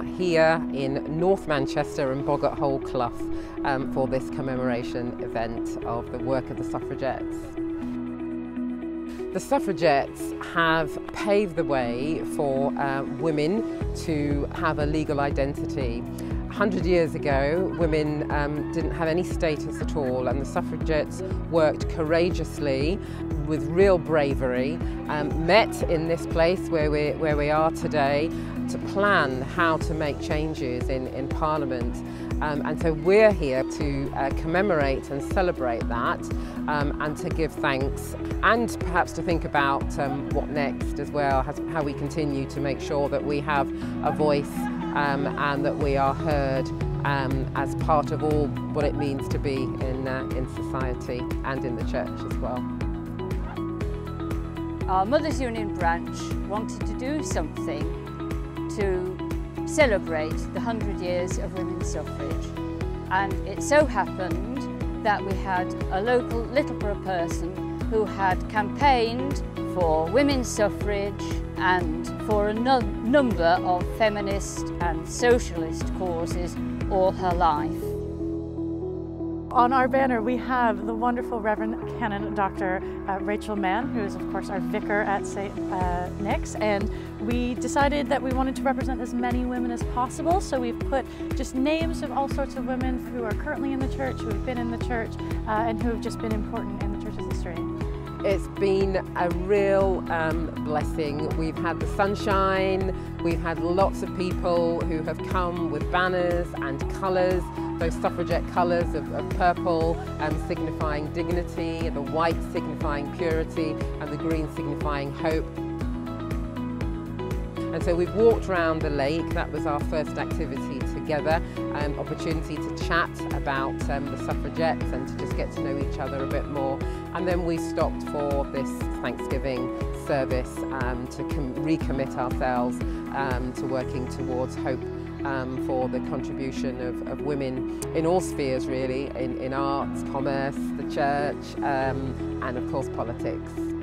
are here in North Manchester and Boggart Hole Clough for this commemoration event of the work of the Suffragettes. The Suffragettes have paved the way for women to have a legal identity. 100 years ago, women didn't have any status at all, and the Suffragettes worked courageously with real bravery, met in this place where we are today to plan how to make changes in Parliament. And so we're here to commemorate and celebrate that and to give thanks and perhaps to think about what next as well, how we continue to make sure that we have a voice and that we are heard as part of all what it means to be in society and in the church as well. Our Mother's Union branch wanted to do something to celebrate the 100 years of women's suffrage, and it so happened that we had a local Littleborough person who had campaigned for women's suffrage and for a number of feminist and socialist causes all her life. On our banner we have the wonderful Reverend Canon Dr. Rachel Mann, who is of course our vicar at St. Nick's, and we decided that we wanted to represent as many women as possible, so we've put just names of all sorts of women who are currently in the church, who have been in the church, and who have just been important in the church's history. It's been a real blessing. We've had the sunshine, we've had lots of people who have come with banners and colours. Those suffragette colours of purple signifying dignity, the white signifying purity, and the green signifying hope. And so we've walked around the lake. That was our first activity together, an opportunity to chat about the Suffragettes and to just get to know each other a bit more. And then we stopped for this Thanksgiving service to recommit ourselves to working towards hope. For the contribution of women in all spheres really, in arts, commerce, the church, and of course politics.